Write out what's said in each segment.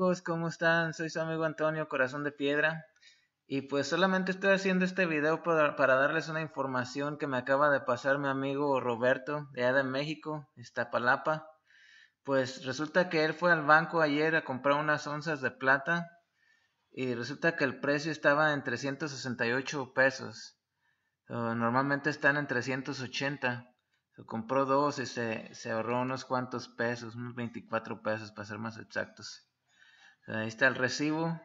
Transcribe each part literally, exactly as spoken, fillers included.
amigos, ¿cómo están? Soy su amigo Antonio Corazón de Piedra y pues solamente estoy haciendo este video para, para darles una información que me acaba de pasar mi amigo Roberto de allá de México, Iztapalapa. Pues resulta que él fue al banco ayer a comprar unas onzas de plata y resulta que el precio estaba en trescientos sesenta y ocho pesos. So, normalmente están en trescientos ochenta. So, compró dos y se, se ahorró unos cuantos pesos, unos veinticuatro pesos para ser más exactos. So, ahí está el recibo.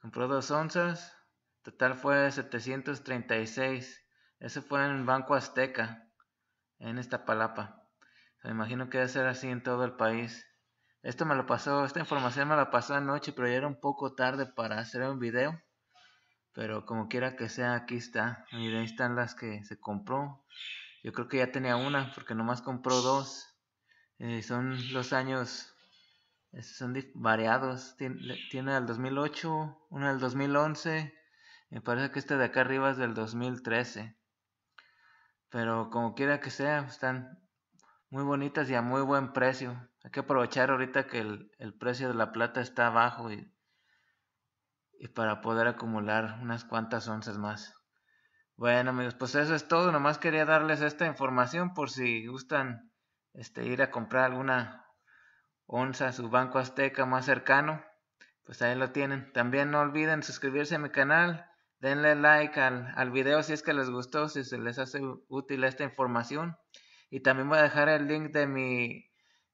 Compró dos onzas. Total fue setecientos treinta y seis. Eso fue en Banco Azteca, en Iztapalapa. So, me imagino que debe ser así en todo el país. Esto me lo pasó, esta información me la pasó anoche, pero ya era un poco tarde para hacer un video. Pero como quiera que sea, aquí está. Miren, ahí están las que se compró. Yo creo que ya tenía una, porque nomás compró dos. Eh, son los años, son variados. Tiene, tiene el dos mil ocho, una del dos mil once. Me parece que esta de acá arriba es del dos mil trece. Pero como quiera que sea, están muy bonitas y a muy buen precio. Hay que aprovechar ahorita que el, el precio de la plata está bajo y, y para poder acumular unas cuantas onzas más. Bueno amigos, pues eso es todo. Nomás quería darles esta información por si gustan este, ir a comprar alguna onza a su Banco Azteca más cercano. Pues ahí lo tienen. También no olviden suscribirse a mi canal. Denle like al, al video si es que les gustó, si se les hace útil esta información. Y también voy a dejar el link de mi...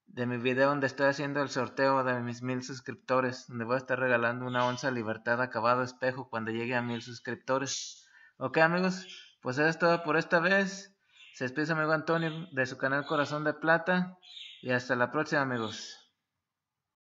de mi video donde estoy haciendo el sorteo de mis mil suscriptores, donde voy a estar regalando una onza Libertad acabado espejo cuando llegue a mil suscriptores. Ok amigos, pues eso es todo por esta vez. Se despide su amigo Antonio de su canal Corazón de Plata y hasta la próxima amigos.